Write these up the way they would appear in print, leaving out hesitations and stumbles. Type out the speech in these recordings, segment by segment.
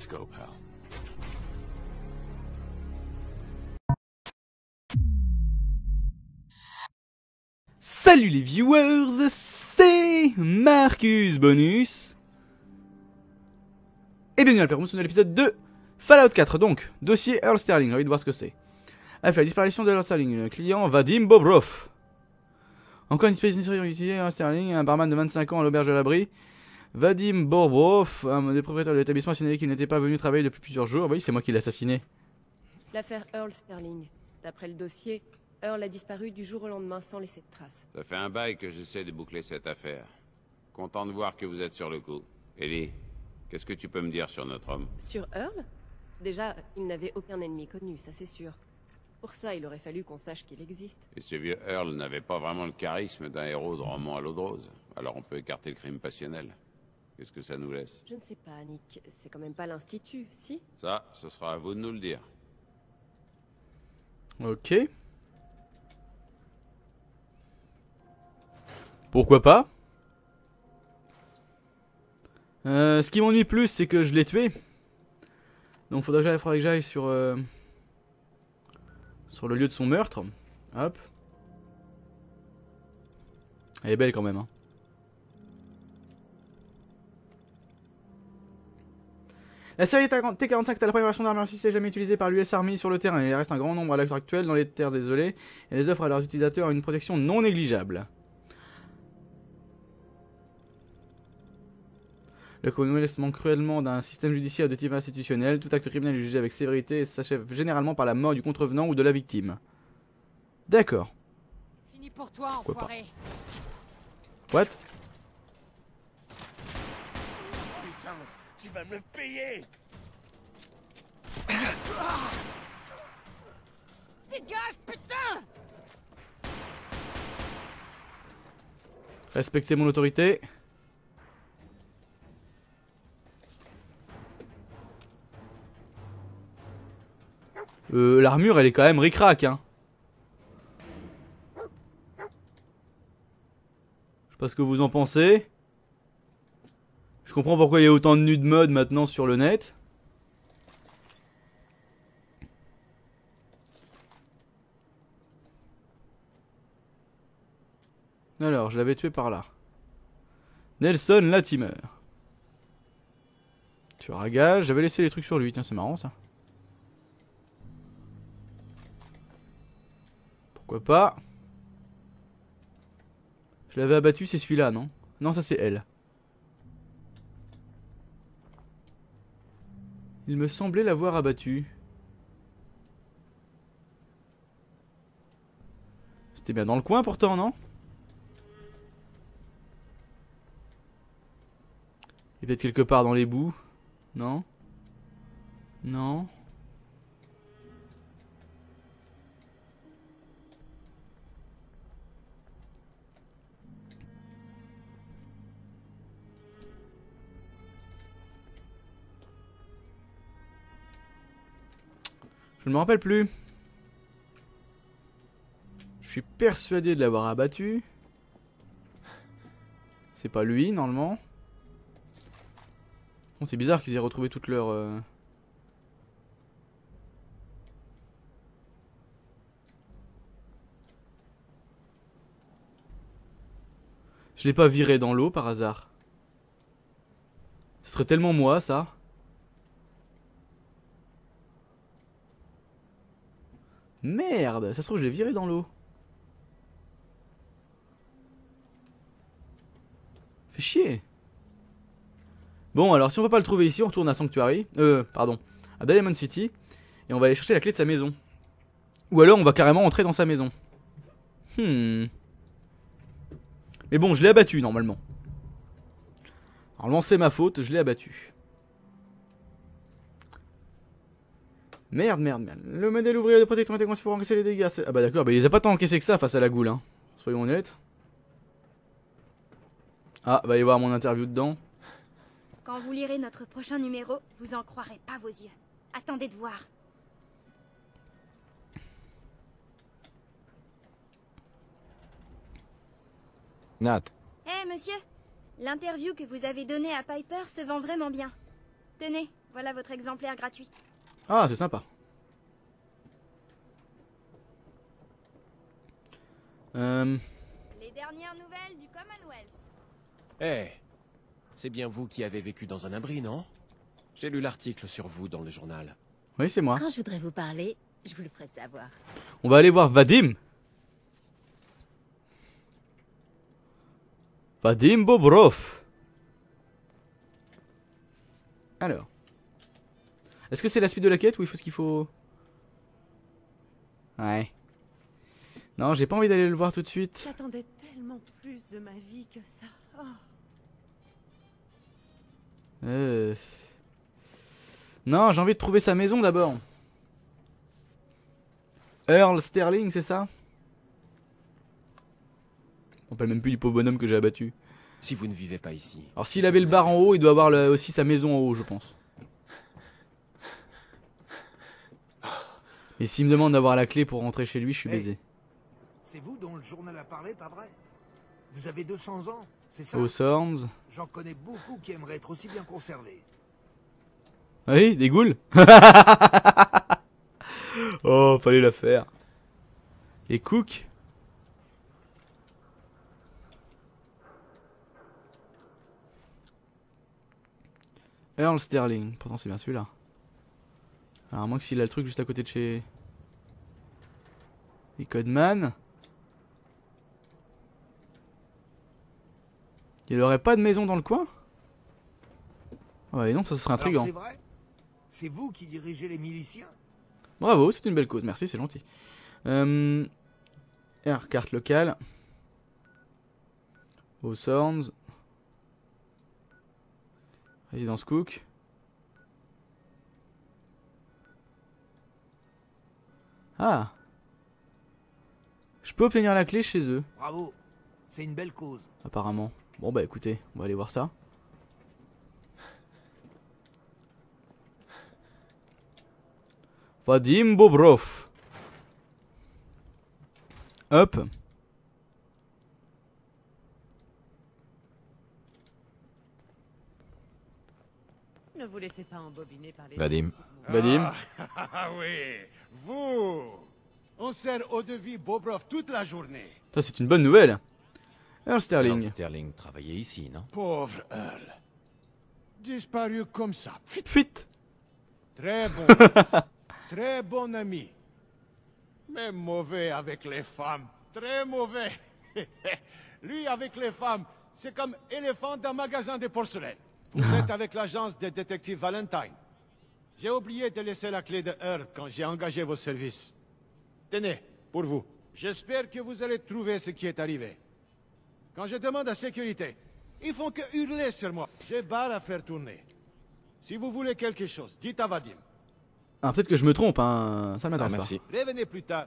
Let's go, pal. Salut les viewers, c'est Marcus Bonus et bienvenue à la promotion de l'épisode 2 Fallout 4, donc dossier Earl Sterling, j'ai envie de voir ce que c'est. Ah, fait la disparition de Earl Sterling, client Vadim Bobrov. Encore une disparition utilisée, Earl Sterling, un barman de 25 ans à l'auberge de l'abri. Vadim Bobrov, un des propriétaires de l'établissement, a signalé qu'il n'était pas venu travailler depuis plusieurs jours. Bah oui, c'est moi qui l'ai assassiné. L'affaire Earl Sterling. D'après le dossier, Earl a disparu du jour au lendemain sans laisser de traces. Ça fait un bail que j'essaie de boucler cette affaire. Content de voir que vous êtes sur le coup. Ellie, qu'est-ce que tu peux me dire sur notre homme? Sur Earl? Déjà, il n'avait aucun ennemi connu, ça c'est sûr. Pour ça, il aurait fallu qu'on sache qu'il existe. Et ce vieux Earl n'avait pas vraiment le charisme d'un héros de roman à l'eau de rose. Alors on peut écarter le crime passionnel. Qu'est-ce que ça nous laisse? Je ne sais pas, Nick. C'est quand même pas l'Institut, si? Ça, ce sera à vous de nous le dire. Ok. Pourquoi pas? Ce qui m'ennuie plus, c'est que je l'ai tué. Donc faudrait que j'aille sur, sur le lieu de son meurtre. Hop. Elle est belle quand même, hein. La série T-45 est la première version d'armure assistée jamais utilisée par l'US Army sur le terrain. Il reste un grand nombre à l'heure actuelle dans les terres désolées et les offre à leurs utilisateurs une protection non négligeable. Le Commonwealth manque cruellement d'un système judiciaire de type institutionnel. Tout acte criminel est jugé avec sévérité et s'achève généralement par la mort du contrevenant ou de la victime. D'accord. Fini pour toi, enfoiré. What? Putain, tu vas me payer. Dégage, putain. Respectez mon autorité. L'armure elle est quand même ric-rac, hein. Je sais pas ce que vous en pensez. Je comprends pourquoi il y a autant de nude mode maintenant sur le net. Alors, je l'avais tué par là. Nelson Latimer. Tu ragages, j'avais laissé les trucs sur lui, tiens c'est marrant ça. Pourquoi pas? Je l'avais abattu, c'est celui-là, non? Non, ça c'est elle. Il me semblait l'avoir abattu. C'était bien dans le coin pourtant, non? Et peut-être quelque part dans les bouts. Non? Non? Je ne me rappelle plus. Je suis persuadé de l'avoir abattu. C'est pas lui, normalement. Bon, c'est bizarre qu'ils aient retrouvé toute leur... Je l'ai pas viré dans l'eau par hasard. Ce serait tellement moi, ça. Merde, ça se trouve je l'ai viré dans l'eau. Fait chier. Bon alors si on peut pas le trouver ici, on retourne à Sanctuary, pardon, à Diamond City. Et on va aller chercher la clé de sa maison. Ou alors on va carrément entrer dans sa maison. Mais bon je l'ai abattu normalement. Normalement c'est ma faute, je l'ai abattu. Merde. Le modèle ouvrier de Protectron était conçu pour encaisser les dégâts. Ah bah d'accord, bah il les a pas tant encaissés que ça face à la goule, hein. Soyons honnêtes. Ah, va y voir mon interview dedans. Quand vous lirez notre prochain numéro, vous en croirez pas vos yeux. Attendez de voir. Nat. Eh monsieur, l'interview que vous avez donnée à Piper se vend vraiment bien. Tenez, Voilà votre exemplaire gratuit. Ah, c'est sympa. Les dernières nouvelles du Commonwealth. Eh, c'est bien vous qui avez vécu dans un abri, non? J'ai lu l'article sur vous dans le journal. Oui, c'est moi. Quand je voudrais vous parler, je vous le ferai savoir. On va aller voir Vadim. Vadim Bobrov. Alors. Est-ce que c'est la suite de la quête ou il faut ce qu'il faut? Ouais. Non, j'ai pas envie d'aller le voir tout de suite. J'attendais tellement plus de ma vie que ça. Oh. Non, j'ai envie de trouver sa maison d'abord. Earl Sterling, c'est ça? On parle même plus du pauvre bonhomme que j'ai abattu. Si vous ne vivez pas ici. Alors s'il avait le bar en haut, il doit avoir aussi sa maison en haut, je pense. Et s'il me demande d'avoir la clé pour rentrer chez lui, je suis baisé. C'est vous dont le journal a parlé, pas vrai? Vous avez 200 ans, c'est ça? J'en connais beaucoup qui aimeraient être aussi bien conservés. Oui, des goules. Oh, fallait la faire. Les cooks. Earl Sterling. Pourtant, c'est bien celui-là. Alors, à moins que s'il a le truc juste à côté de chez... Les Codeman. Il aurait pas de maison dans le coin? Ouais, non, ça serait intriguant. C'est vrai? C'est vous qui dirigez les miliciens? Bravo, c'est une belle cause. Merci, c'est gentil. Carte locale. Osorns. Résidence Cook. Ah. Je peux obtenir la clé chez eux. Bravo, c'est une belle cause. Apparemment. Bon bah écoutez, on va aller voir ça. Vadim Bobrov. Hop. Ne vous laissez pas embobiner par les... Vadim. Vadim. Ah oui, vous. On sert eau de vie Bobrov toute la journée. Ça c'est une bonne nouvelle. Earl Sterling. Earl Sterling travaillait ici, non? Pauvre Earl. Disparu comme ça. Fuite. Très bon. Très bon ami. Mais mauvais avec les femmes. Très mauvais. Lui avec les femmes, c'est comme éléphant d'un magasin de porcelaine. Vous êtes avec l'agence des détectives Valentine. J'ai oublié de laisser la clé de Earl quand j'ai engagé vos services. Tenez, pour vous. J'espère que vous allez trouver ce qui est arrivé. Quand je demande la sécurité, ils font que hurler sur moi. J'ai barre à faire tourner. Si vous voulez quelque chose, dites à Vadim. Ah, peut-être que je me trompe, hein. Ça ne m'intéresse pas. Revenez plus tard.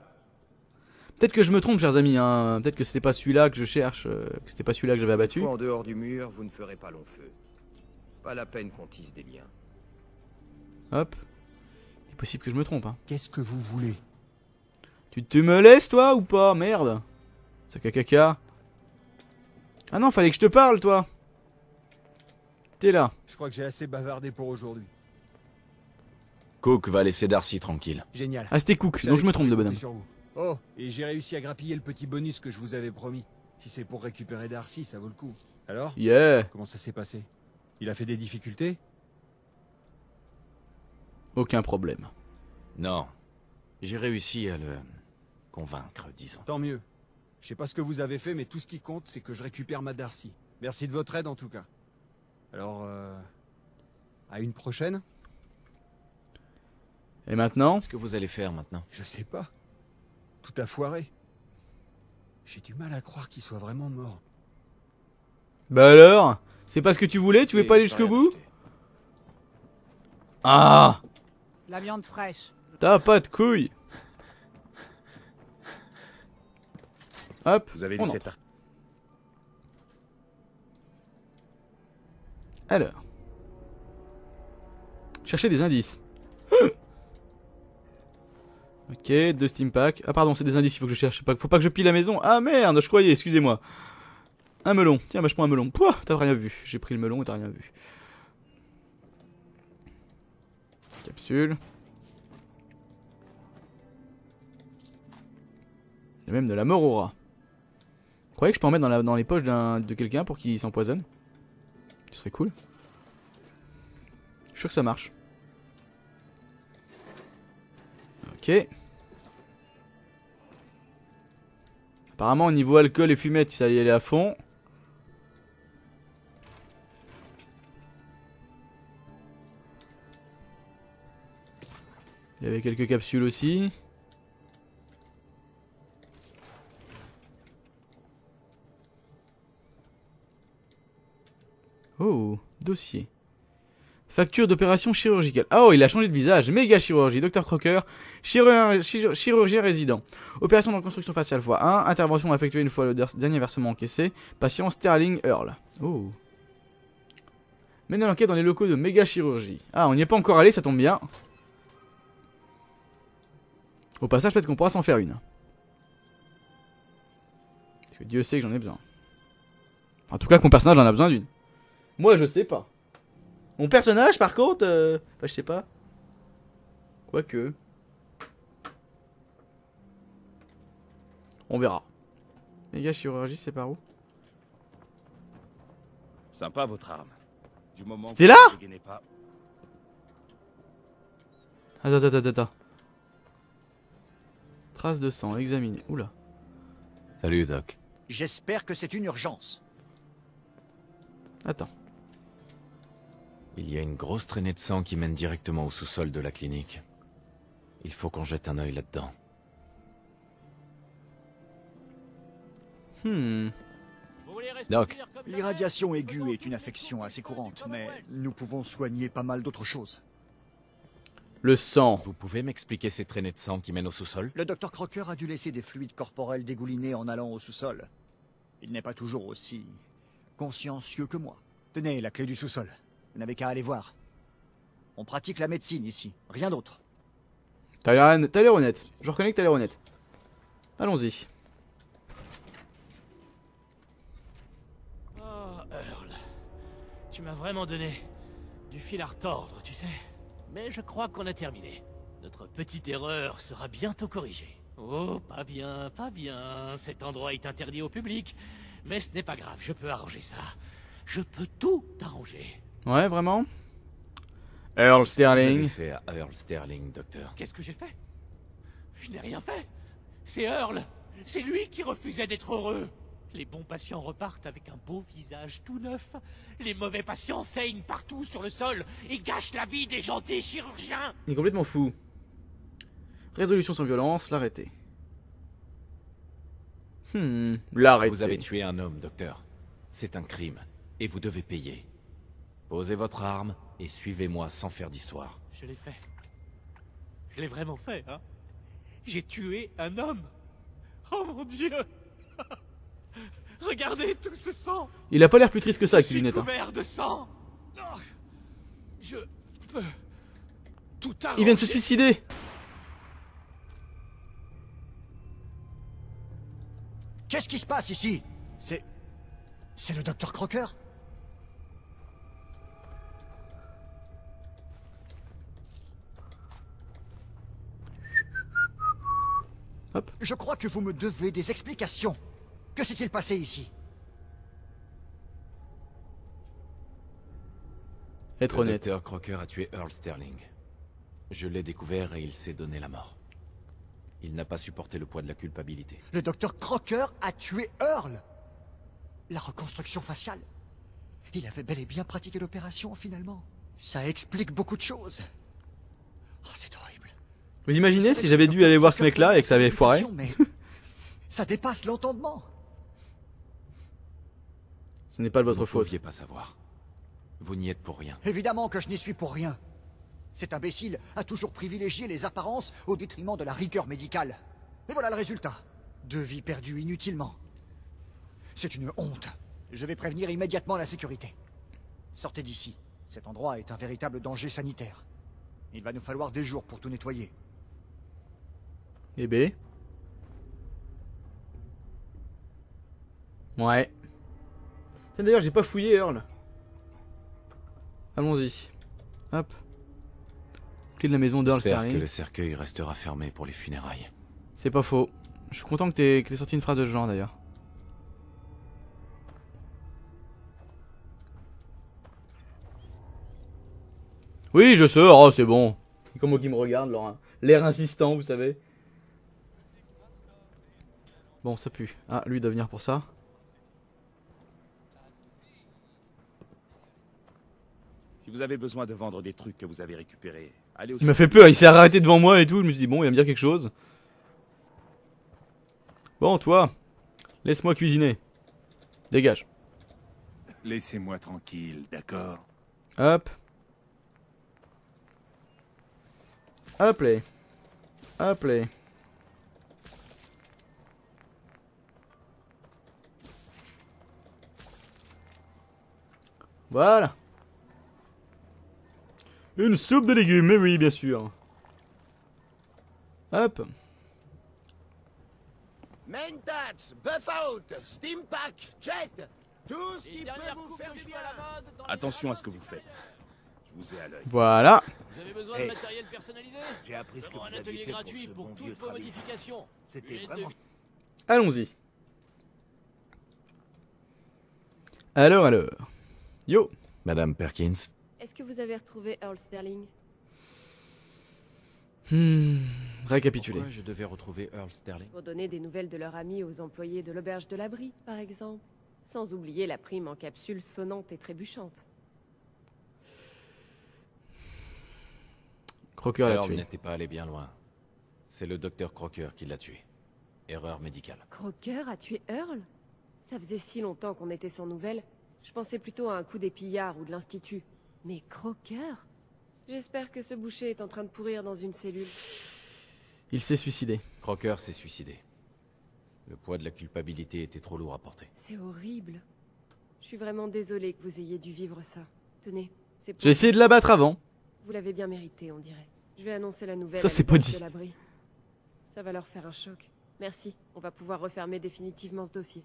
Peut-être que je me trompe, chers amis, hein. Peut-être que c'était pas celui-là que je cherche, que c'était pas celui-là que j'avais abattu. En dehors du mur, vous ne ferez pas long feu. Pas la peine qu'on tisse des liens. Hop. Il est possible que je me trompe, hein. Qu'est-ce que vous voulez? Tu me laisses, toi, ou pas? Merde. Ça caca. Ah non, fallait que je te parle, toi. T'es là. Je crois que j'ai assez bavardé pour aujourd'hui. Cook va laisser Darcy tranquille. Génial. Ah, c'était Cook, donc je me trompe de bonhomme. Oh, et j'ai réussi à grappiller le petit bonus que je vous avais promis. Si c'est pour récupérer Darcy, ça vaut le coup. Alors? Yeah. Comment ça s'est passé? Il a fait des difficultés? Aucun problème. Non. J'ai réussi à le convaincre, disons. Tant mieux. Je sais pas ce que vous avez fait, mais tout ce qui compte, c'est que je récupère ma Darcy. Merci de votre aide, en tout cas. Alors, à une prochaine? Et maintenant? Qu'est-ce que vous allez faire maintenant? Je sais pas. Tout a foiré. J'ai du mal à croire qu'il soit vraiment mort. Bah alors? C'est pas ce que tu voulais? Tu veux pas aller jusqu'au bout? Ah! La viande fraîche. T'as pas de couilles. Hop. Vous avez lu cet article? Alors. Cherchez des indices. Ok, 2 Steam Packs. Ah pardon, c'est des indices, il faut que je cherche. Faut pas que je pille la maison. Ah merde, je croyais, excusez-moi. Un melon. Tiens, bah je prends un melon. Pouah, t'as rien vu. J'ai pris le melon et t'as rien vu. capsule. Il y a même de la mort au rat. Vous croyez que je peux en mettre dans les poches de quelqu'un pour qu'il s'empoisonne? Ce serait cool. Je suis sûr que ça marche. Ok. Apparemment au niveau alcool et fumette, ça y allait à fond. Il y avait quelques capsules aussi. Oh, dossier. Facture d'opération chirurgicale. Ah oh, il a changé de visage. Méga chirurgie. Docteur Crocker, chirurgien résident. Opération de reconstruction faciale x1. Intervention effectuée une fois le dernier versement encaissé. Patient Sterling Earl. Oh. Mène l'enquête dans les locaux de méga chirurgie. Ah, on n'y est pas encore allé, ça tombe bien. Au passage, peut-être qu'on pourra s'en faire une. Parce que Dieu sait que j'en ai besoin. En tout cas, que mon personnage en a besoin d'une. Moi, je sais pas. Mon personnage, par contre... Enfin, je sais pas. Quoique... On verra. Les gars, chirurgie, c'est par où? Sympa, votre arme. C'était là pas... Attends. Trace de sang, examiné. Oula. Salut, Doc. J'espère que c'est une urgence. Attends. Il y a une grosse traînée de sang qui mène directement au sous-sol de la clinique. Il faut qu'on jette un œil là-dedans. Doc. L'irradiation aiguë est une affection assez courante, mais nous pouvons soigner pas mal d'autres choses. Le sang. Vous pouvez m'expliquer ces traînées de sang qui mènent au sous-sol? Le docteur Crocker a dû laisser des fluides corporels dégouliner en allant au sous-sol. Il n'est pas toujours aussi consciencieux que moi. Tenez, la clé du sous-sol. Vous n'avez qu'à aller voir. On pratique la médecine ici, rien d'autre. T'as l'air honnête. Je reconnais que t'as l'air honnête. Allons-y. Oh, Earl. Tu m'as vraiment donné du fil à retordre, tu sais. Mais je crois qu'on a terminé. Notre petite erreur sera bientôt corrigée. Oh, pas bien. Cet endroit est interdit au public. Mais ce n'est pas grave, je peux arranger ça. Je peux tout arranger. Ouais, vraiment? Earl Sterling. Qu'est-ce que j'ai fait à Earl Sterling, docteur? Qu'est-ce que j'ai fait? Je n'ai rien fait. C'est Earl. C'est lui qui refusait d'être heureux. Les bons patients repartent avec un beau visage tout neuf. Les mauvais patients saignent partout sur le sol et gâchent la vie des gentils chirurgiens. Il est complètement fou. Résolution sans violence, l'arrêter. L'arrêter. Vous avez tué un homme, docteur. C'est un crime et vous devez payer. Posez votre arme et suivez-moi sans faire d'histoire. Je l'ai fait. Je l'ai vraiment fait, hein. J'ai tué un homme. Oh mon Dieu. Regardez tout ce sang. Il a pas l'air plus triste que ça, qu'il n'est pas. Couvert de sang. Oh, je peux tout arranger. Il vient de se suicider. Qu'est-ce qui se passe ici? C'est le docteur Crocker. Hop. Je crois que vous me devez des explications. Que s'est-il passé ici? Être honnête. Le docteur Crocker a tué Earl Sterling. Je l'ai découvert et il s'est donné la mort. Il n'a pas supporté le poids de la culpabilité. Le docteur Crocker a tué Earl? La reconstruction faciale? Il avait bel et bien pratiqué l'opération finalement. Ça explique beaucoup de choses. Oh, c'est horrible. Vous imaginez si j'avais dû aller voir ce mec-là et que ça avait foiré? Ça dépasse l'entendement. Ce n'est pas de votre faute. Vous ne pouviez pas savoir. Vous n'y êtes pour rien. Évidemment que je n'y suis pour rien. Cet imbécile a toujours privilégié les apparences au détriment de la rigueur médicale. Mais voilà le résultat. 2 vies perdues inutilement. C'est une honte. Je vais prévenir immédiatement la sécurité. Sortez d'ici. Cet endroit est un véritable danger sanitaire. Il va nous falloir des jours pour tout nettoyer. Eh ben. Ouais. D'ailleurs, j'ai pas fouillé Earl. Allons-y. Hop. clé de la maison d'Earl Sterling. J'espère que le cercueil restera fermé pour les funérailles. C'est pas faux. Je suis content que t'aies sorti une phrase de ce genre d'ailleurs. Oui, je sors, oh c'est bon. Comment qu'ils me regardent, leur l'air insistant, vous savez. Bon, ça pue. Ah, lui doit venir pour ça. Si vous avez besoin de vendre des trucs que vous avez récupérés, allez au... Il m'a fait peur, il s'est arrêté devant moi et tout. Je me suis dit, bon, il va me dire quelque chose. Bon, toi, laisse-moi cuisiner. Dégage. Laissez-moi tranquille, d'accord? Hop. Hop là. Hop là. Voilà. Une soupe de légumes, mais oui, bien sûr. Hop. Main touch, buff out, steam pack, jet, tout ce qui peut vous faire du bien. Attention à ce que vous faites. Vous à voilà. Vous avez besoin de matériel personnalisé? J'ai appris ce que vous avez fait gratuit pour toutes vos modifications. C'était vraiment... Allons-y. Alors. Yo. Madame Perkins. Est-ce que vous avez retrouvé Earl Sterling? Récapitulé. Pourquoi je devais retrouver Earl Sterling? Pour donner des nouvelles de leur ami aux employés de l'auberge de l'abri, par exemple. Sans oublier la prime en capsule sonnante et trébuchante. Crocker l'a tué. N'était pas allé bien loin. C'est le docteur Crocker qui l'a tué. Erreur médicale. Crocker a tué Earl? Ça faisait si longtemps qu'on était sans nouvelles. Je pensais plutôt à un coup des pillards ou de l'Institut. Mais Crocker? J'espère que ce boucher est en train de pourrir dans une cellule. Il s'est suicidé. Crocker s'est suicidé. Le poids de la culpabilité était trop lourd à porter. C'est horrible. Je suis vraiment désolée que vous ayez dû vivre ça. Tenez, c'est... J'ai essayé de l'abattre avant. Vous l'avez bien mérité, on dirait. Je vais annoncer la nouvelle. Ça c'est pas dit. Ça va leur faire un choc. Merci. On va pouvoir refermer définitivement ce dossier.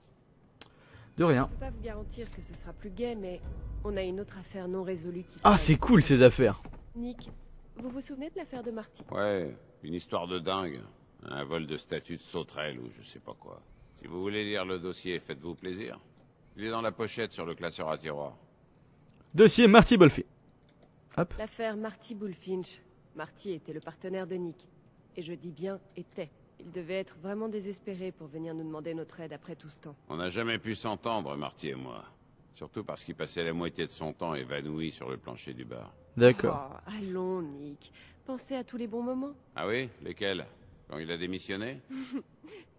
De rien. Je peux pas vous garantir que ce sera plus gai, mais on a une autre affaire non résolue qui... Ah, c'est cool ces affaires. Nick, vous vous souvenez de l'affaire de Marty? Ouais, une histoire de dingue. Un vol de statue de sauterelle ou je sais pas quoi. Si vous voulez lire le dossier, faites-vous plaisir. Il est dans la pochette sur le classeur à tiroir. Dossier Marty Bullfinch. L'affaire Marty Bullfinch. Marty était le partenaire de Nick. Et je dis bien était. Il devait être vraiment désespéré pour venir nous demander notre aide après tout ce temps. On n'a jamais pu s'entendre, Marty et moi. Surtout parce qu'il passait la moitié de son temps évanoui sur le plancher du bar. D'accord. Oh, allons, Nick. Pensez à tous les bons moments. Ah oui? Lesquels? Quand il a démissionné?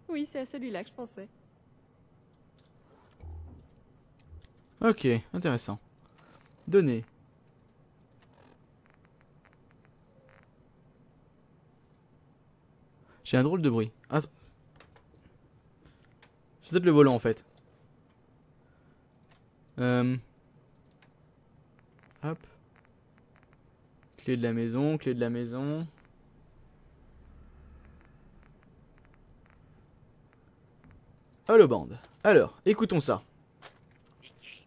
Oui, c'est à celui-là que je pensais. Ok, intéressant. Donnez. J'ai un drôle de bruit. Ah, c'est peut-être le volant en fait. Hop. Clé de la maison, clé de la maison. Allo bande. Alors, écoutons ça. Nicky,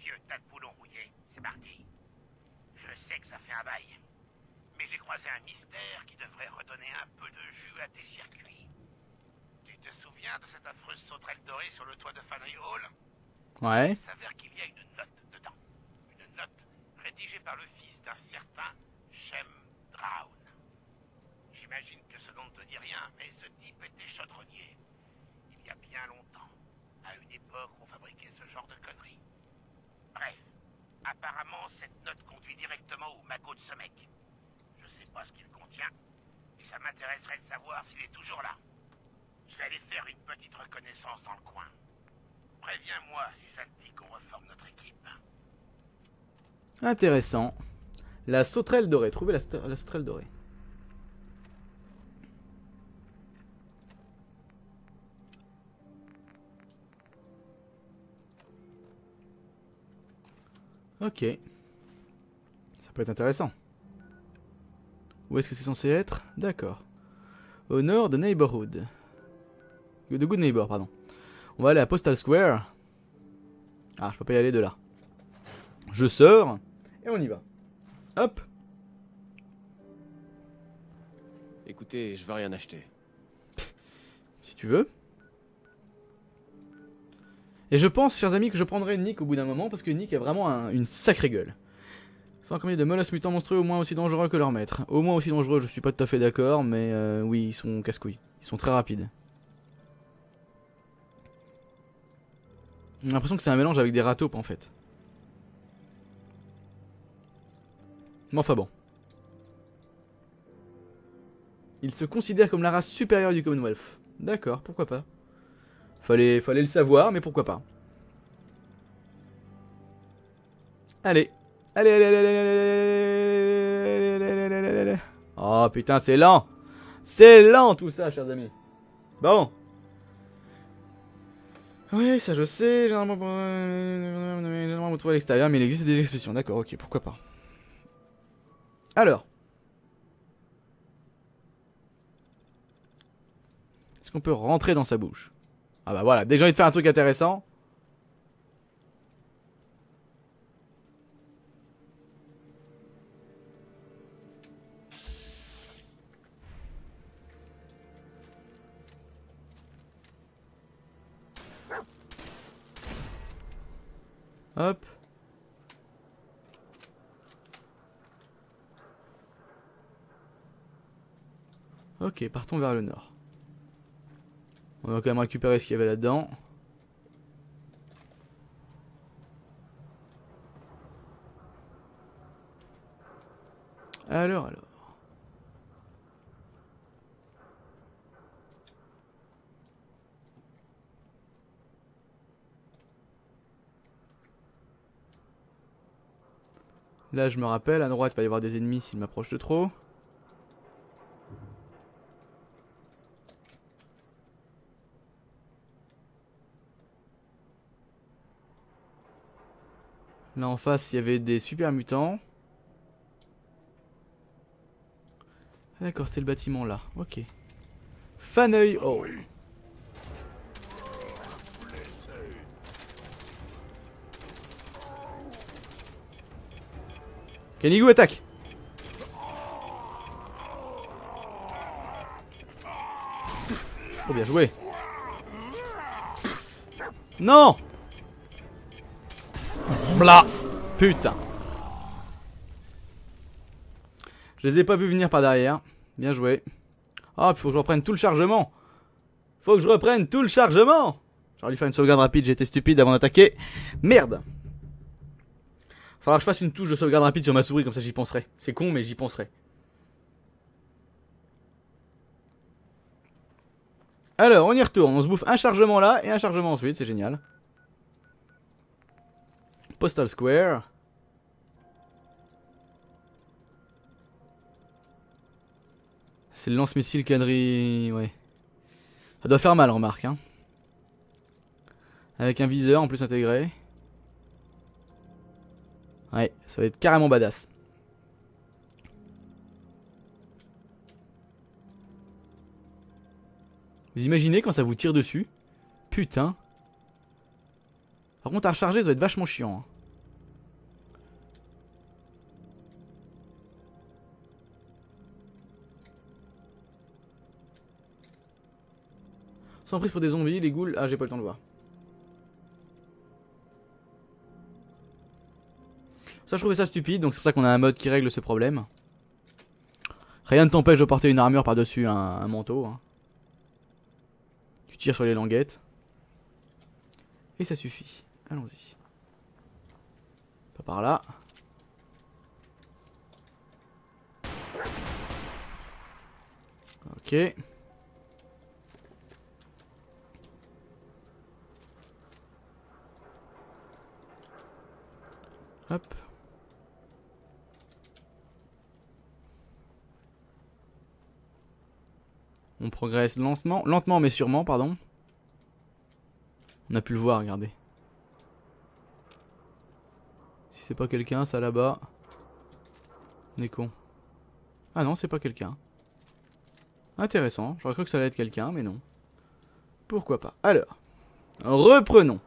vieux tas de boulons rouillés, c'est parti. Je sais que ça fait un bail. Mais j'ai croisé un mystère qui devrait redonner un peu de jus à tes circuits. Tu te souviens de cette affreuse sauterelle dorée sur le toit de Faneuil Hall? Ouais. Il s'avère qu'il y a une note dedans. Une note rédigée par le fils d'un certain Shem Drowne. J'imagine que ce nom ne te dit rien, mais ce type était chaudronnier. Il y a bien longtemps, à une époque où on fabriquait ce genre de conneries. Bref, apparemment cette note conduit directement au magot de ce mec. Je sais pas ce qu'il contient, et ça m'intéresserait de savoir s'il est toujours là. Je vais aller faire une petite reconnaissance dans le coin. Préviens-moi si ça te dit qu'on reforme notre équipe. Intéressant. La sauterelle dorée. Trouvez la sauterelle dorée. Ok. Ça peut être intéressant. Où est-ce que c'est censé être? D'accord. Au nord de Neighborhood. De Good Neighbor, pardon. On va aller à Postal Square. Ah, je peux pas y aller de là. Je sors et on y va. Hop. Écoutez, je vais rien acheter. Si tu veux. Et je pense, chers amis, que je prendrai Nick au bout d'un moment, parce que Nick a vraiment une sacrée gueule. Sans combien de menaces mutants monstrueux, au moins aussi dangereux que leur maître. Au moins aussi dangereux, je suis pas tout à fait d'accord, mais oui, ils sont casse-couilles. Ils sont très rapides. J'ai l'impression que c'est un mélange avec des rats taupes en fait. Mais enfin bon. Ils se considèrent comme la race supérieure du Commonwealth. D'accord, pourquoi pas. Fallait le savoir, mais pourquoi pas. Allez. Allez, allez, allez, allez, allez, allez, allez, allez, allez. Oh putain, c'est lent. C'est lent tout ça, chers amis. Bon. Oui, ça je sais, généralement me trouver à l'extérieur, mais il existe des expressions, d'accord, ok, pourquoi pas. Alors. Est-ce qu'on peut rentrer dans sa bouche? Ah bah voilà, dès que j'ai envie de faire un truc intéressant. Hop. Ok, partons vers le nord. On va quand même récupérer ce qu'il y avait là-dedans. Alors. Là, je me rappelle, à droite, il va y avoir des ennemis s'ils m'approchent de trop. Là, en face, il y avait des super mutants. Ah, d'accord, c'était le bâtiment, là. Ok. Faneuil Hall. Oh. Canigou attaque. Oh bien joué. Non. Blah. Putain. Je les ai pas vu venir par derrière. Bien joué. Ah, oh, faut que je reprenne tout le chargement. J'aurais dû faire une sauvegarde rapide, j'étais stupide avant d'attaquer. Merde. Faudra que je fasse une touche de sauvegarde rapide sur ma souris, comme ça j'y penserai. C'est con, mais j'y penserai. Alors, on y retourne. On se bouffe un chargement là et un chargement ensuite, c'est génial. Postal Square. C'est le lance-missile quadri... Ouais. Ça doit faire mal, remarque. Hein. Avec un viseur en plus intégré. Ouais, ça va être carrément badass. Vous imaginez quand ça vous tire dessus? Putain. Par contre à recharger ça doit être vachement chiant. Hein. Sans prise pour des zombies, les ghouls... Ah j'ai pas le temps de voir. Ça, je trouvais ça stupide, donc c'est pour ça qu'on a un mode qui règle ce problème. Rien ne t'empêche de porter une armure par-dessus un manteau. Hein. Tu tires sur les languettes. Et ça suffit. Allons-y. Pas par là. Ok. Hop. On progresse lentement mais sûrement, pardon. On a pu le voir, regardez. Si c'est pas quelqu'un, ça là-bas. On est con. Ah non, c'est pas quelqu'un. Intéressant, j'aurais cru que ça allait être quelqu'un, mais non. Pourquoi pas. Alors, reprenons.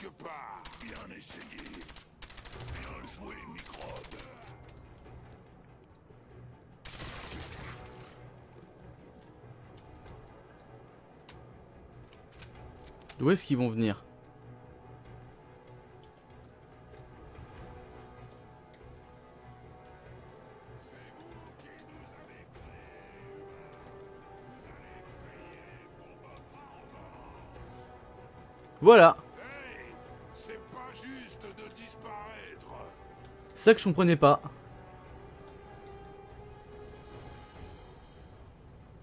quelque part. Bien essayé. Bien joué, microbe. D'où est-ce qu'ils vont venir? Voilà. Hey, c'est pas juste de disparaître. C'est ça que je comprenais pas.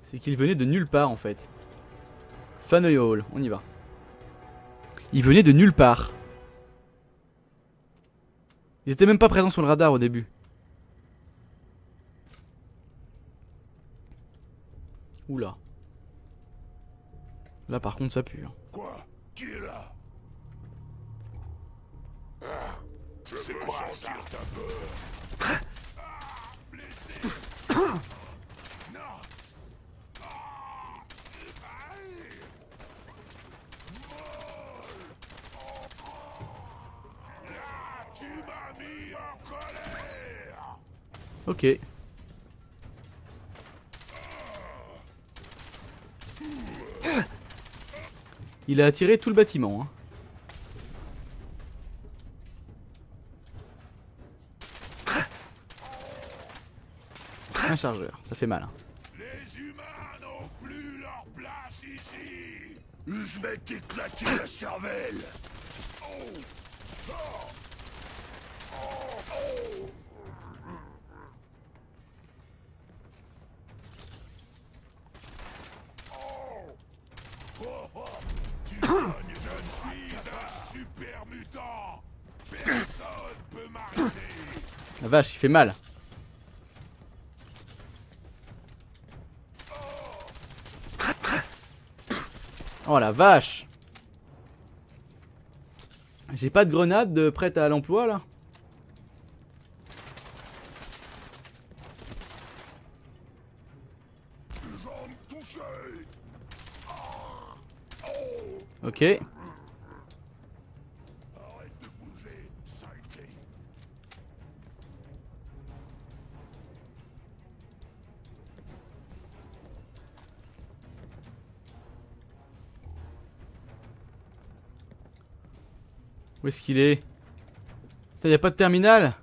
C'est qu'il venait de nulle part en fait. Faneuil Hall, on y va. Il venait de nulle part. Ils étaient même pas présents sur le radar au début. Oula. Là par contre ça pue. Quoi ? Qui est là? Ah, c'est quoi sentir ta peur. Ah, blessé. Non. Ah, là, tu m'as mis en colère. Ok. Il a attiré tout le bâtiment. Hein. Un chargeur, ça fait mal. Hein. Les humains n'ont plus leur place ici. Je vais t'éclater la cervelle. La vache, il fait mal. Oh la vache. J'ai pas de grenade prête à l'emploi là. Ok. Où est-ce qu'il est? Putain, y'a pas de terminal?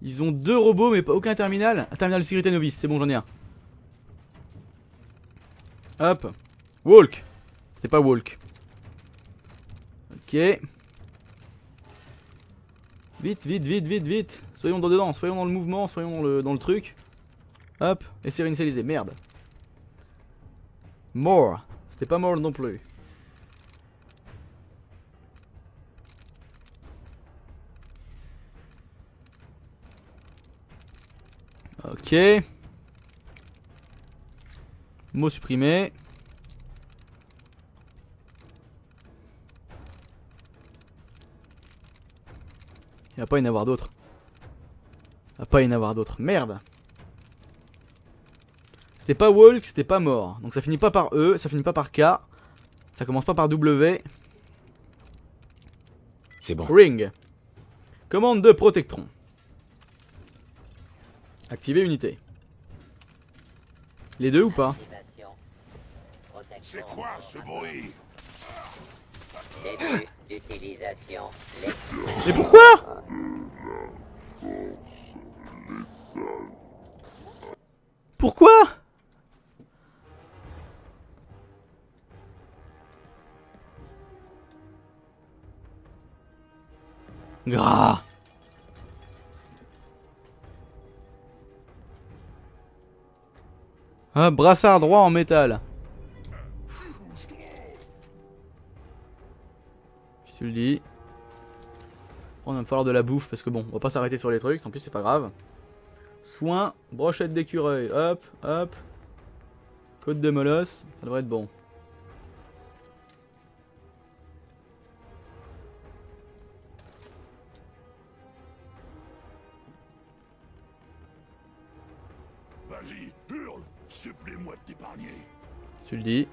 Ils ont deux robots mais pas aucun terminal. Ah, terminal de sécurité novice, c'est bon, j'en ai un. Hop. Walk. C'était pas walk. Ok. Vite, vite, vite, vite, vite. Soyons dedans, soyons dans le mouvement, soyons dans le truc. Hop. Et c'est réinitialisé, merde. More. C'était pas mort non plus. Ok. Mot supprimé. Il va pas y en avoir d'autres. Il va pas y en avoir d'autres. Merde. C'était pas walk, c'était pas mort. Donc ça finit pas par E, ça finit pas par K. Ça commence pas par W. C'est bon. Ring. Commande de Protectron. Activer unité. Les deux ou pas? C'est quoi ce bruit? Début d'utilisation. Mais pourquoi? Pourquoi? Gras. Un brassard droit en métal. Je te le dis. On va me falloir de la bouffe parce que bon, on va pas s'arrêter sur les trucs, en plus c'est pas grave. Soin, brochette d'écureuil, hop, hop. Côte de molosse, ça devrait être bon. Vas-y, hurle, supplie-moi de t'épargner. Tu le dis.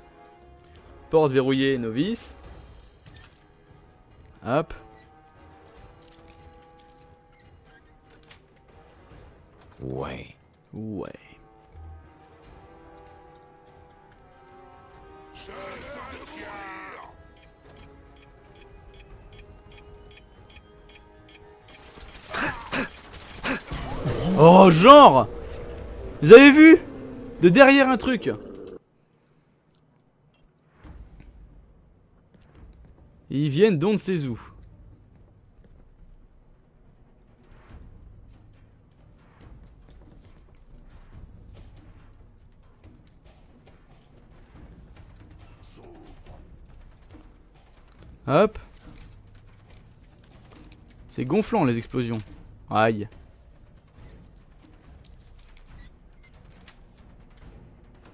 Porte verrouillée, novice. Hop. Ouais. Ouais. Oh genre, vous avez vu? De derrière un truc. Ils viennent d'on ne sait où. Hop. C'est gonflant les explosions. Aïe.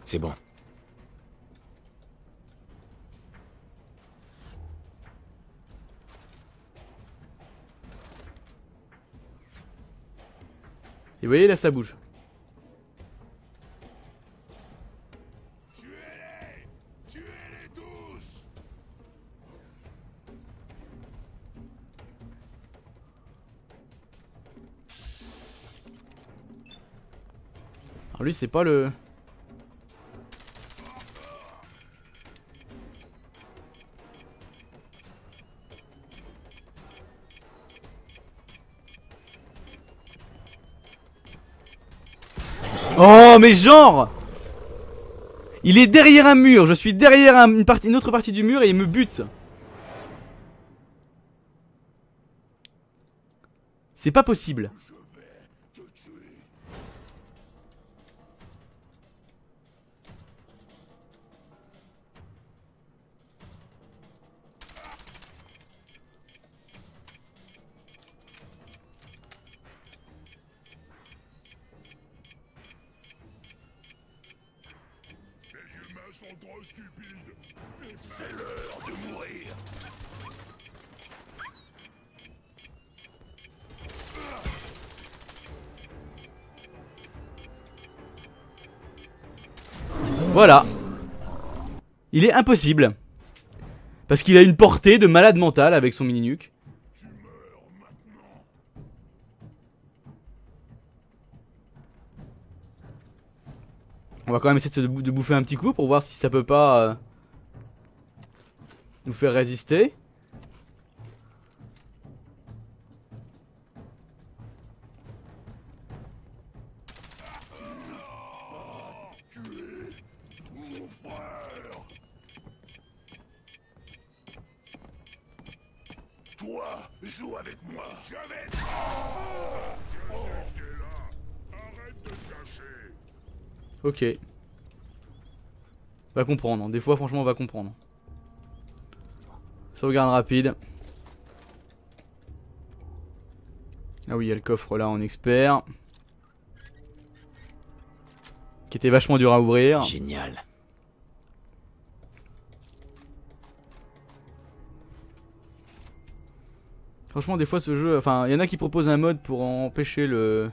C'est bon. Et vous voyez là ça bouge. Alors lui c'est pas le... Oh mais genre, il est derrière un mur, je suis derrière une autre partie du mur et il me bute. C'est pas possible. C'est l'heure de mourir. Voilà. Il est impossible. Parce qu'il a une portée de malade mental avec son mini-nuque. On va quand même essayer de bouffer un petit coup pour voir si ça peut pas nous faire résister. Toi, joue avec moi. Je vais te... Arrête de te cacher. Ok. On va comprendre. Des fois, franchement, on va comprendre. Sauvegarde rapide. Ah oui, il y a le coffre là en expert. Qui était vachement dur à ouvrir. Génial. Franchement, des fois, ce jeu. Enfin, il y en a qui proposent un mode pour empêcher le.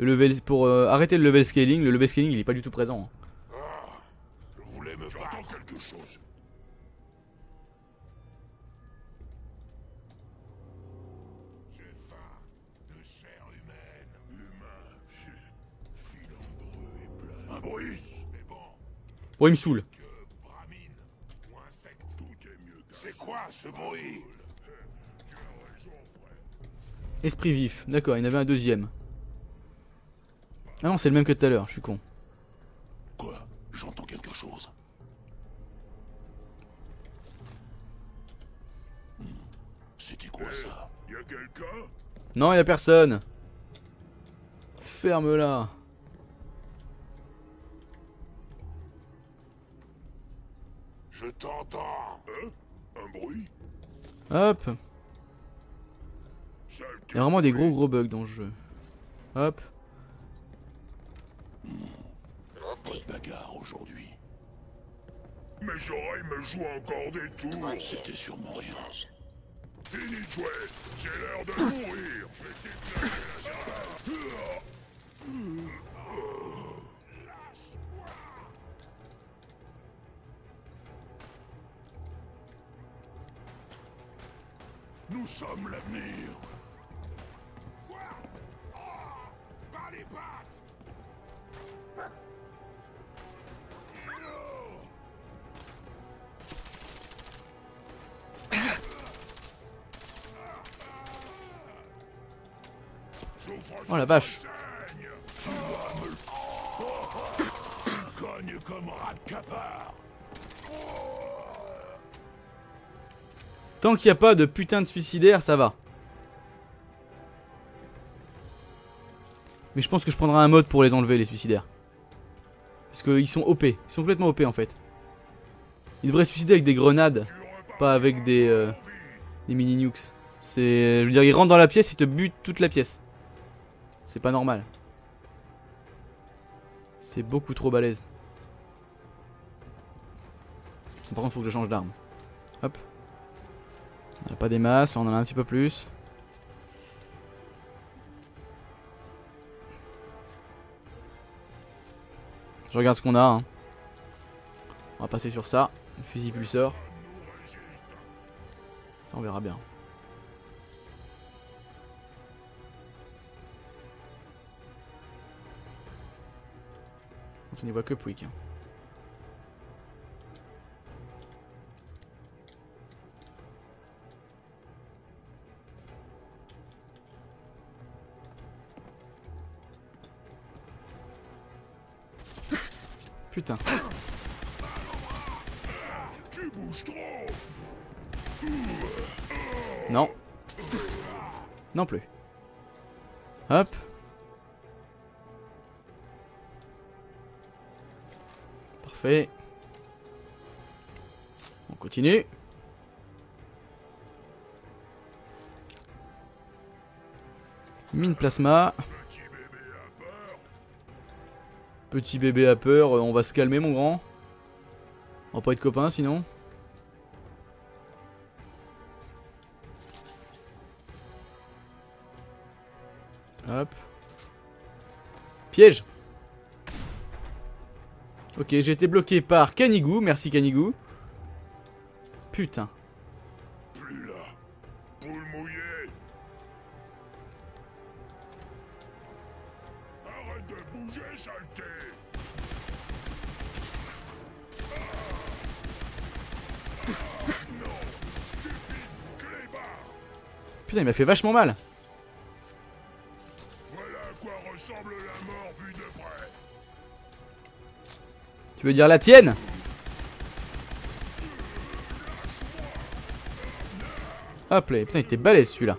Arrêter le level scaling. Le level scaling il est pas du tout présent. Ah, je voulais me battre quelque chose. J'ai faim de chair humaine. Humain. Filandreux et plein. Un bruit. Mais bon. Oh, il me saoule. C'est quoi ce bruit? Esprit vif. D'accord, il y en avait un deuxième. Ah non, c'est le même que tout à l'heure, je suis con. Quoi? J'entends quelque chose. C'était quoi ça? Y'a quelqu'un? Non, y'a personne. Ferme-la. Je t'entends. Hein? Un bruit? Hop. Y'a vraiment des gros bugs dans ce jeu. Hop. Pas de bagarre aujourd'hui. Mes oreilles me jouent encore des tours. C'était sûrement rien. Fini de jouer. J'ai l'air de mourir. Je vais t'éclater la cervelle. Nous sommes l'avenir. Quoi? Oh! Par les pattes! Oh la vache! Tu cognes comme rat de cafard! Tant qu'il n'y a pas de putain de suicidaire, ça va. Mais je pense que je prendrai un mode pour les enlever, les suicidaires. Parce qu'ils sont OP. Ils sont complètement OP en fait. Ils devraient se suicider avec des grenades, pas avec des mini-nukes. Je veux dire, ils rentrent dans la pièce, ils te butent toute la pièce. C'est pas normal. C'est beaucoup trop balèze. Par contre, faut que je change d'arme. Hop. On n'a pas des masses, on en a un petit peu plus. Je regarde ce qu'on a. Hein. On va passer sur ça. Fusil pulseur. Ça, on verra bien. On n'y voit que Pouic. Hein. Putain. Tu bouges trop. Non. Non plus. Hop. Parfait. On continue. Mine plasma. Petit bébé a peur, on va se calmer mon grand. On va pas être copains sinon. Hop. Piège. Ok, j'ai été bloqué par Canigou, merci Canigou. Putain. Plus là. Poule mouillée. Arrête de bouger, saleté. Putain, il m'a fait vachement mal. Voilà à quoi ressemble la mort vue de près. Tu veux dire la tienne? Hop là, putain, il était balèze celui-là.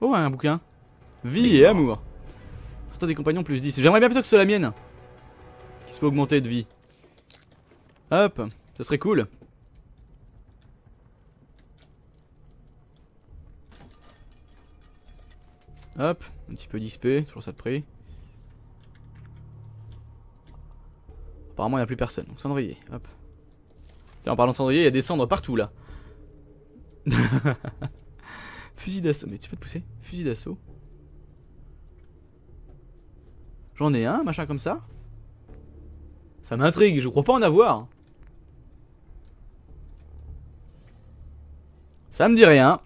Oh, un bouquin. Vie et amour. Restant des compagnons plus 10. J'aimerais bien plutôt que ce soit la mienne. Qui soit augmentée de vie. Hop, ça serait cool. Hop, un petit peu d'XP, toujours ça de prix. Apparemment il n'y a plus personne, donc cendrier, hop. Tiens, en parlant de cendrier, il y a des cendres partout là. Fusil d'assaut, mais tu peux te pousser? Fusil d'assaut. J'en ai un, machin comme ça. Ça m'intrigue, je crois pas en avoir. Ça me dit rien.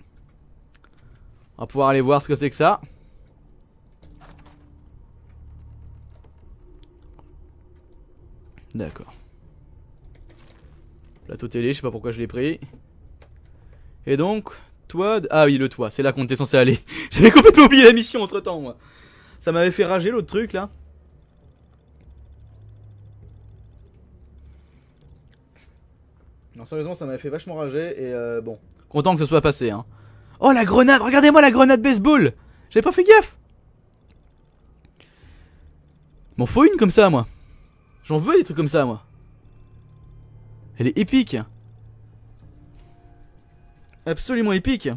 On va pouvoir aller voir ce que c'est que ça. D'accord. Plateau télé, je sais pas pourquoi je l'ai pris. Et donc, toit... Ah oui, le toit, c'est là qu'on était censé aller. J'avais complètement oublié la mission entre temps, moi. Ça m'avait fait rager l'autre truc, là. Non, sérieusement, ça m'avait fait vachement rager, et bon. Content que ce soit passé, hein. Oh, la grenade! Regardez-moi la grenade baseball! J'avais pas fait gaffe! Bon, faut une comme ça, moi. J'en veux des trucs comme ça, moi. Elle est épique. Absolument épique.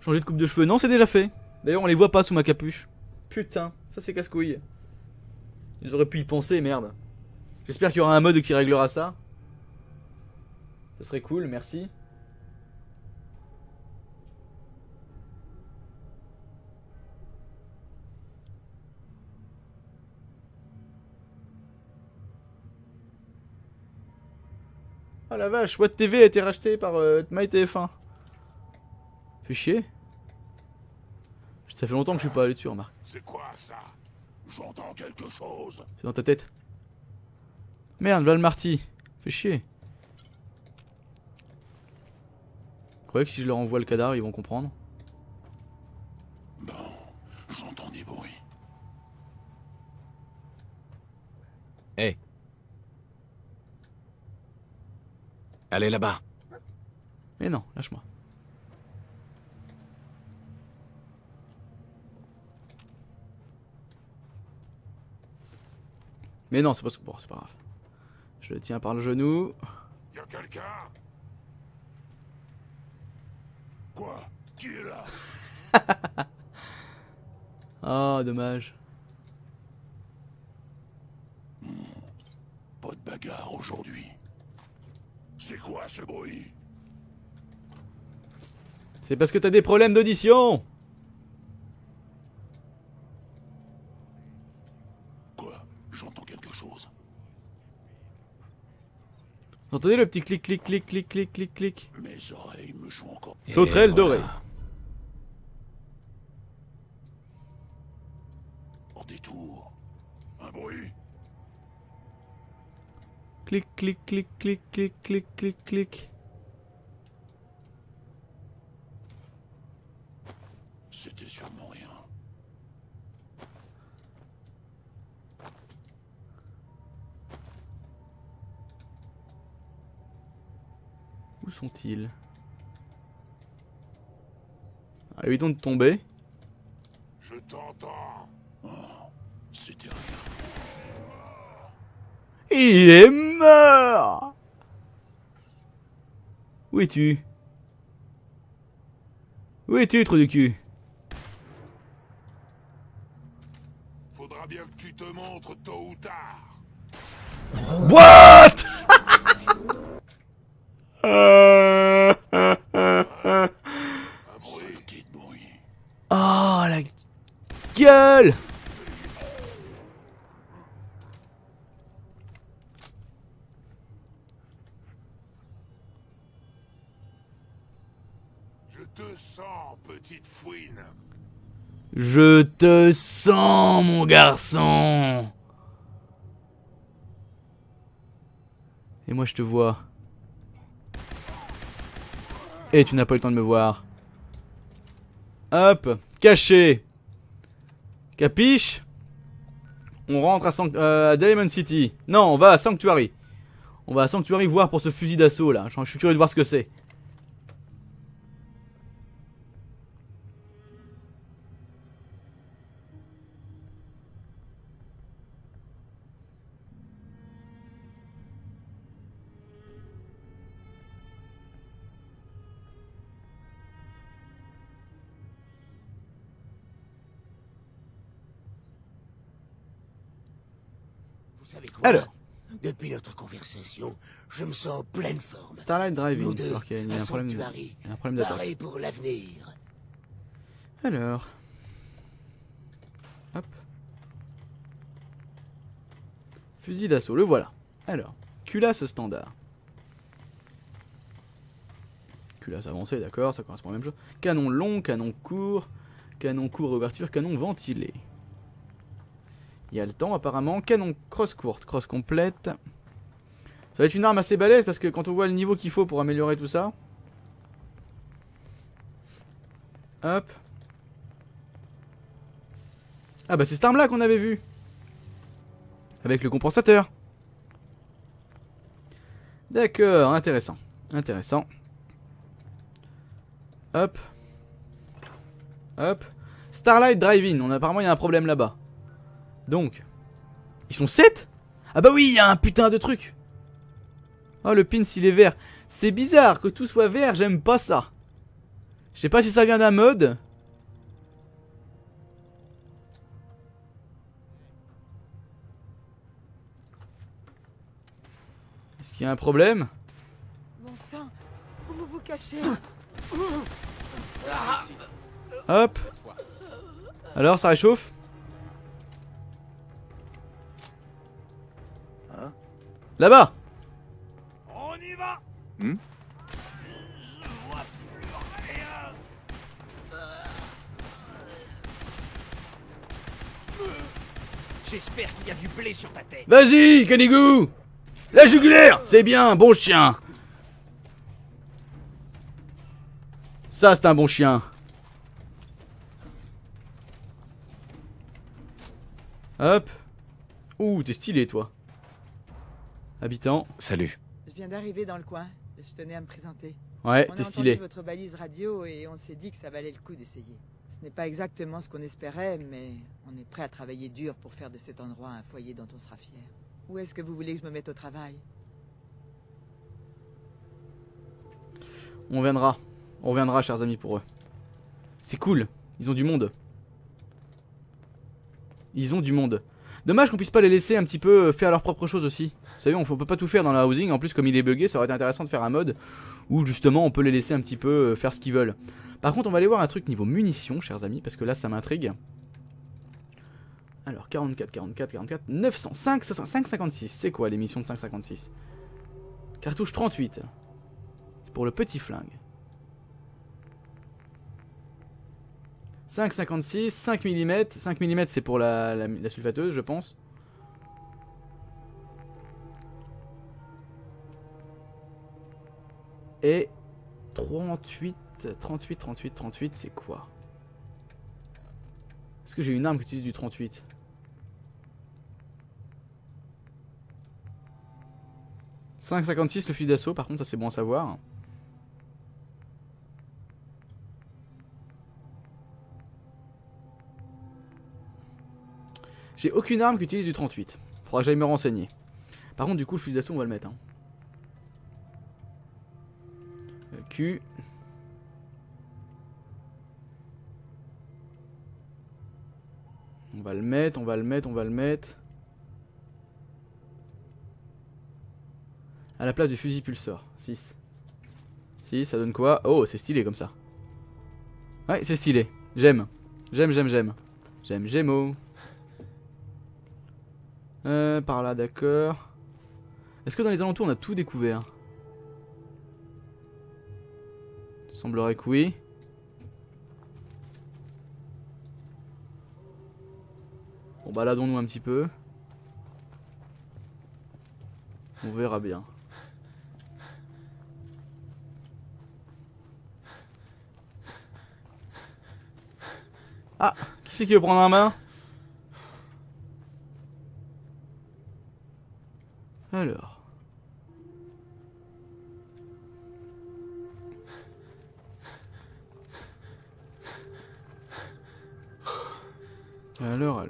Changer de coupe de cheveux. Non, c'est déjà fait. D'ailleurs, on les voit pas sous ma capuche. Putain, ça c'est casse-couille. J'aurais pu y penser, merde. J'espère qu'il y aura un mode qui réglera ça. Ce serait cool, merci. Oh la vache, What TV a été racheté par MyTF1. Fais chier. Ça fait longtemps que je suis pas allé dessus, remarque. C'est quoi ça? J'entends quelque chose. C'est dans ta tête. Merde, là le Marty. Fais chier. Vous croyez que si je leur envoie le cadavre, ils vont comprendre? Non, j'entends des bruits. Hé. Hey. Allez là-bas. Mais non, lâche-moi. Mais non, c'est pas... Bon, c'est pas grave. Je le tiens par le genou. Y'a quelqu'un? Quoi? Qui est là? Ah, dommage. Pas de bagarre aujourd'hui. C'est quoi ce bruit? C'est parce que t'as des problèmes d'audition! Vous entendez le petit clic clic clic clic clic clic clic? Mes oreilles me jouent encore. Sauterelle voilà. Dorée. En détour. Un bruit. Clic clic clic clic clic clic clic clic. C'était sûrement rien. Où sont-ils? Ah, évitons de tomber. Je t'entends. Oh, c'était rien. Il est mort. Où es-tu? Où es-tu, trou du cul? Faudra bien que tu te montres tôt ou tard. What? Oh la gueule! Je te sens, petite fouine. Je te sens, mon garçon. Et moi, je te vois. Et tu n'as pas eu le temps de me voir. Hop, caché. Capiche. On rentre à Diamond City. Non, on va à Sanctuary. On va à Sanctuary voir pour ce fusil d'assaut là. Je suis curieux de voir ce que c'est. Alors, depuis notre conversation, je me sens en pleine forme. Starlight Drive-In, il y a un problème d'attaque. Pareil pour l'avenir. Alors, hop, fusil d'assaut, le voilà. Alors, culasse standard, culasse avancée, d'accord, ça correspond à la même chose. Canon long, canon court ouverture, canon ventilé. Il y a le temps apparemment. Canon cross courte, cross complète. Ça va être une arme assez balèze parce que quand on voit le niveau qu'il faut pour améliorer tout ça. Hop. Ah bah c'est cette arme là qu'on avait vue. Avec le compensateur. D'accord, intéressant. Intéressant. Hop. Hop. Starlight Drive-In, apparemment il y a un problème là-bas. Donc, ils sont 7? Ah bah oui, il y a un putain de truc. Oh, le pins, il est vert. C'est bizarre que tout soit vert, j'aime pas ça. Je sais pas si ça vient d'un mode. Est-ce qu'il y a un problème? Bon sang, vous vous cachez. Hop. Alors, ça réchauffe? Là-bas! On y va! Hmm? Je vois plus rien! J'espère qu'il y a du blé sur ta tête. Vas-y, Canigou. La jugulaire. C'est bien, bon chien. Ça, c'est un bon chien. Hop. Ouh, t'es stylé, toi. Habitant. Salut. Je viens d'arriver dans le coin. Je tenais à me présenter. Ouais, t'es stylé. On a entendu votre balise radio et on s'est dit que ça valait le coup d'essayer. Ce n'est pas exactement ce qu'on espérait, mais on est prêt à travailler dur pour faire de cet endroit un foyer dont on sera fier. Où est-ce que vous voulez que je me mette au travail? On reviendra. On reviendra, chers amis, pour eux. C'est cool. Ils ont du monde. Ils ont du monde. Dommage qu'on puisse pas les laisser un petit peu faire leur propre chose aussi. Vous savez, on peut pas tout faire dans la housing. En plus, comme il est buggé, ça aurait été intéressant de faire un mode où justement on peut les laisser un petit peu faire ce qu'ils veulent. Par contre, on va aller voir un truc niveau munitions, chers amis, parce que là ça m'intrigue. Alors 44, 905, 556. C'est quoi les missions de 556? Cartouche 38. C'est pour le petit flingue. 5,56, 5 mm. 5 mm c'est pour la sulfateuse, je pense. Et 38, c'est quoi? Est-ce que j'ai une arme qui utilise du 38? .556 le fusil d'assaut, par contre, ça c'est bon à savoir. J'ai aucune arme qui utilise du 38. Faudra que j'aille me renseigner. Par contre, du coup, le fusil d'assaut, on va le mettre. Hein. Q. On va le mettre, on va le mettre. À la place du fusil pulseur. 6. 6, ça donne quoi? Oh, c'est stylé comme ça. Ouais, c'est stylé. J'aime. J'aime. J'aime. Par là, d'accord. Est-ce que dans les alentours on a tout découvert? Il semblerait que oui. Bon, baladons-nous un petit peu. On verra bien. Ah, qui c'est qui veut prendre la main? Alors. Alors.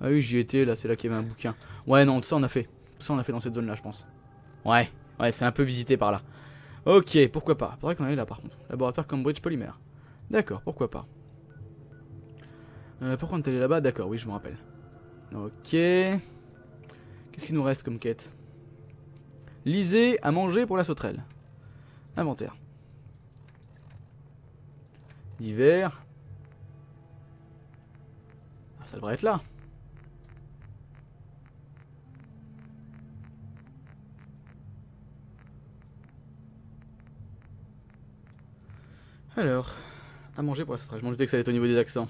Ah oui, j'y étais, là, c'est là qu'il y avait un bouquin. Ouais, non, tout ça on a fait. Tout ça on a fait dans cette zone-là, je pense. Ouais, c'est un peu visité par là. Ok, pourquoi pas. Faudrait qu'on aille là, par contre. Laboratoire Cambridge Polymer. D'accord, pourquoi pas. Pourquoi on est allé là-bas? D'accord, oui, je me rappelle. Ok. Qu'est-ce qu'il nous reste comme quête? Lisez à manger pour la sauterelle. Inventaire. Divers. Ça devrait être là. Alors, à manger pour la sauterelle. Je m'en doutais que ça allait être au niveau des accents.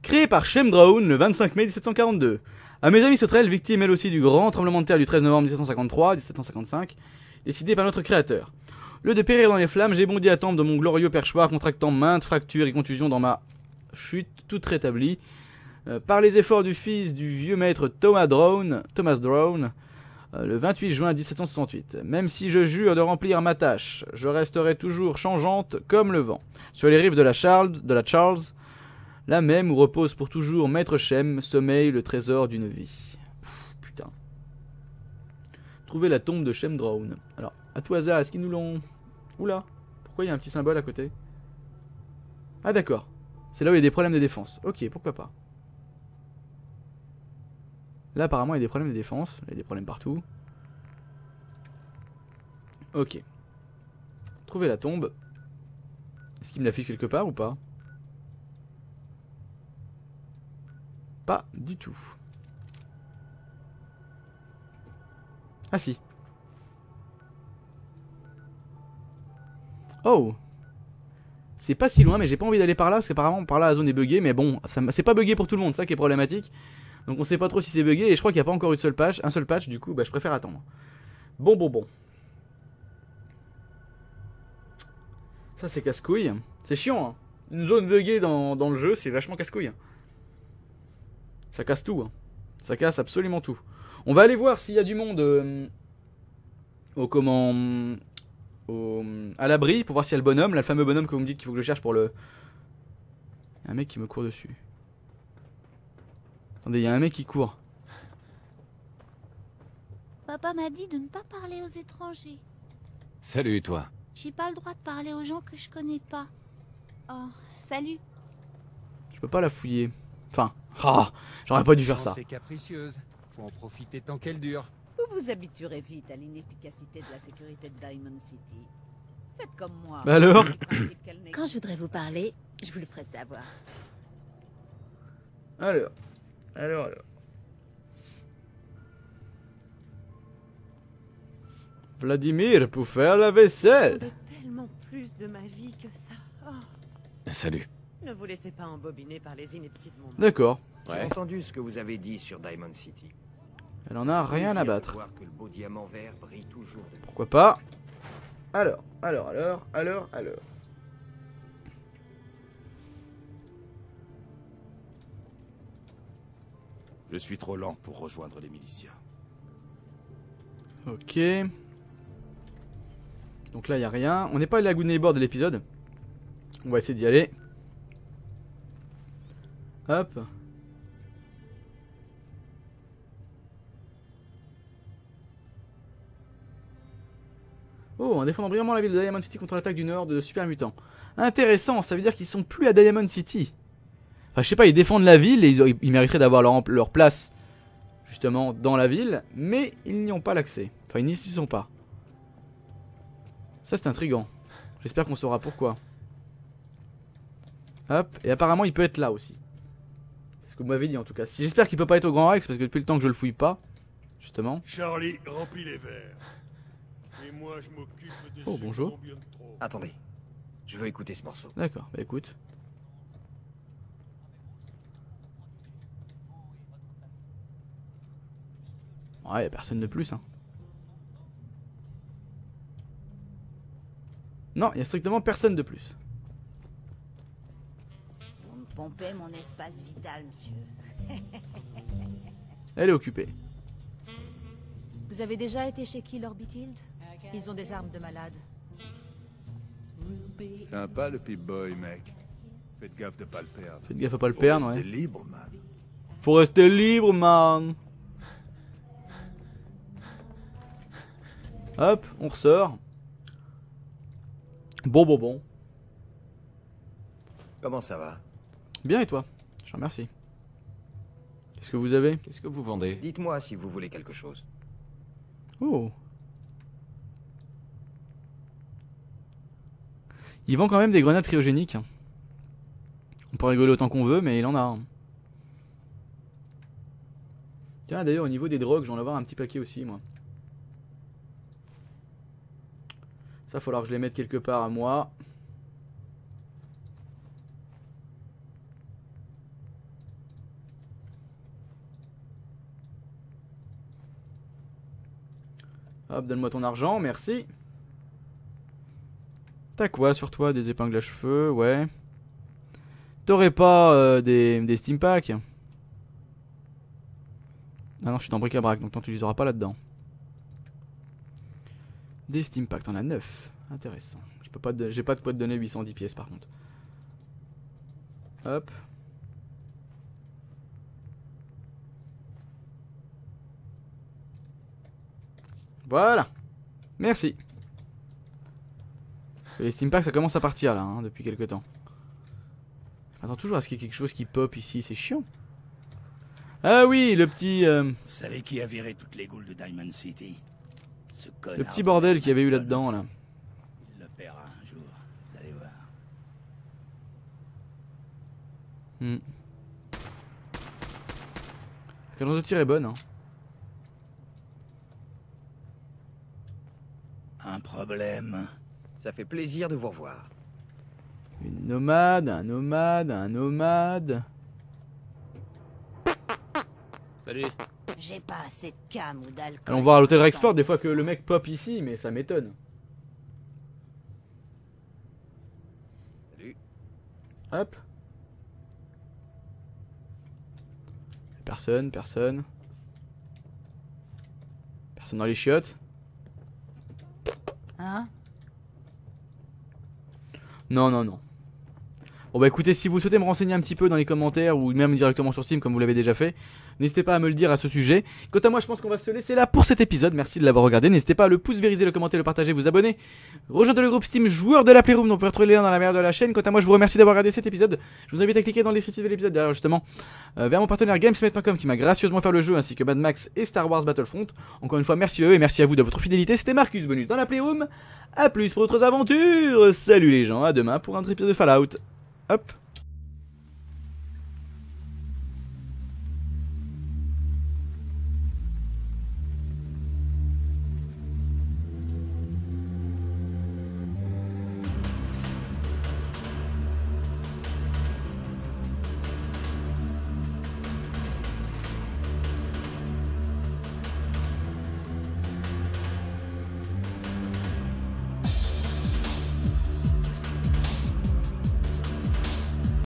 Créé par Shem Drowne le 25 mai 1742. À mes amis sauterelles, victimes elle aussi du grand tremblement de terre du 13 novembre 1753-1755, décidé par notre créateur. Au lieu de périr dans les flammes, j'ai bondi à tombe de mon glorieux perchoir, contractant maintes fractures et contusions dans ma chute toute rétablie. Par les efforts du fils du vieux maître Thomas Drowne, le 28 juin 1768. Même si je jure de remplir ma tâche, je resterai toujours changeante comme le vent. Sur les rives de la Charles, là même où repose pour toujours Maître Shem, sommeille le trésor d'une vie. Pff, putain. Trouver la tombe de Shem Drowne. Alors, à tout hasard, est-ce qu'ils nous l'ont... Oula, pourquoi il y a un petit symbole à côté? Ah d'accord, c'est là où il y a des problèmes de défense. Ok, pourquoi pas. Là apparemment il y a des problèmes de défense, il y a des problèmes partout. Ok. Trouver la tombe. Est-ce qu'il me l'affiche quelque part ou pas? Pas du tout. Ah si. Oh. C'est pas si loin, mais j'ai pas envie d'aller par là, parce qu'apparemment par là la zone est buggée, mais bon, c'est pas buggé pour tout le monde, ça qui est problématique. Donc on sait pas trop si c'est buggé, et je crois qu'il n'y a pas encore eu de un seul patch, du coup bah, je préfère attendre. Bon. Ça c'est casse-couille. C'est chiant, hein. Une zone buggée dans le jeu, c'est vachement casse-couille. Ça casse tout, hein. Ça casse absolument tout. On va aller voir s'il y a du monde à l'abri, pour voir s'il y a le bonhomme, là, le fameux bonhomme que vous me dites qu'il faut que je cherche pour le... Il y a un mec qui me court dessus. Attendez, il y a un mec qui court. Papa m'a dit de ne pas parler aux étrangers. Salut toi. J'ai pas le droit de parler aux gens que je connais pas. Oh, salut. Je peux pas la fouiller. Enfin, j'aurais pas dû faire ça. C'est capricieuse. Faut en profiter tant qu'elle dure. Vous vous habituerez vite à l'inefficacité de la sécurité de Diamond City. Faites comme moi. Bah alors. Quand je voudrais vous parler, je vous le ferai savoir. Alors. Vladimir, pour faire la vaisselle. J'ai tellement plus de ma vie que ça. Oh. Salut. Ne vous laissez pas embobiner par les inepties de mon monde. D'accord. Ouais. J'ai entendu ce que vous avez dit sur Diamond City. Elle en a rien à battre. Pourquoi pas? Alors. Je suis trop lent pour rejoindre les miliciens. Ok. Donc là, il n'y a rien. On n'est pas allé à Good Neighbor de l'épisode. On va essayer d'y aller. Hop. Oh, en défendant brillamment la ville de Diamond City contre l'attaque du Nord de super mutants. Intéressant, ça veut dire qu'ils sont plus à Diamond City. Enfin, je sais pas, ils défendent la ville et ils mériteraient d'avoir leur place, justement, dans la ville. Mais ils n'y ont pas l'accès. Enfin, ils n'y sont pas. Ça, c'est intriguant. J'espère qu'on saura pourquoi. Hop, et apparemment, il peut être là aussi. C'est ce que vous m'avez dit, en tout cas. J'espère qu'il peut pas être au Grand Rex, parce que depuis le temps que je le fouille pas, justement... Charlie, remplis les verres. Et moi, je m'occupe de... Oh, bonjour. Attendez, je veux écouter ce morceau. D'accord, bah écoute. Ouais, y'a personne de plus, hein. Non, y'a strictement personne de plus. Vous me pompez mon espace vital, monsieur. Elle est occupée. Vous avez déjà été chez qui, Lord Bikild? Ils ont des armes de malade. Sympa le Pip-Boy, mec. Faites gaffe de pas le perdre. Faites gaffe à pas le perdre, ouais. Faut rester libre, man. Hop, on ressort. Bon. Comment ça va? Bien, et toi? Je te remercie. Qu'est-ce que vous avez? Qu'est-ce que vous vendez? Dites-moi si vous voulez quelque chose. Oh. Il vend quand même des grenades cryogéniques. On peut rigoler autant qu'on veut, mais il en a. Tiens, d'ailleurs, au niveau des drogues, j'en ai un petit paquet aussi, moi. Ça, il va falloir que je les mette quelque part à moi. Hop, donne-moi ton argent, merci. T'as quoi sur toi? Des épingles à cheveux, ouais. T'aurais pas des steam packs? Ah non, je suis dans bric-à-brac, donc tant tu les auras pas là-dedans. Des steam packs, t'en as 9. Intéressant. J'ai pas de quoi te donner 810 pièces par contre. Hop. Voilà. Merci. Les steampacks ça commence à partir là, hein, depuis quelques temps. J'attends toujours à ce qu'il y ait quelque chose qui pop ici, c'est chiant. Ah oui, le petit... Vous savez qui a viré toutes les goules de Diamond City? Ce connard. Le petit bordel qu'il y avait eu là-dedans là. Il le paiera un jour, vous allez voir. La cadence de tir est bonne, hein. Un problème. Ça fait plaisir de vous revoir. Une nomade, un nomade, un nomade. Salut. J'ai pas assez de cam ou d'alcool. Allons voir à l'hôtel Rexford des fois que le mec pop ici, mais ça m'étonne. Salut. Hop. Personne, personne. Personne dans les chiottes. Hein? Non, non, non. Bon bah écoutez, si vous souhaitez me renseigner un petit peu dans les commentaires ou même directement sur Steam comme vous l'avez déjà fait, n'hésitez pas à me le dire à ce sujet. Quant à moi, je pense qu'on va se laisser là pour cet épisode. Merci de l'avoir regardé. N'hésitez pas à le pouce, vériser, le commenter, le partager, vous abonner. Rejoignez le groupe Steam Joueurs de la Playroom dont vous pouvez retrouver les liens dans la barre de la chaîne. Quant à moi, je vous remercie d'avoir regardé cet épisode. Je vous invite à cliquer dans le descriptif de l'épisode derrière justement vers mon partenaire GamesMate.com qui m'a gracieusement fait le jeu ainsi que Mad Max et Star Wars Battlefront. Encore une fois, merci à eux et merci à vous de votre fidélité. C'était Marcus Bonus dans la Playroom. À plus pour d'autres aventures. Salut les gens, à demain pour un autre épisode de Fallout. Hop.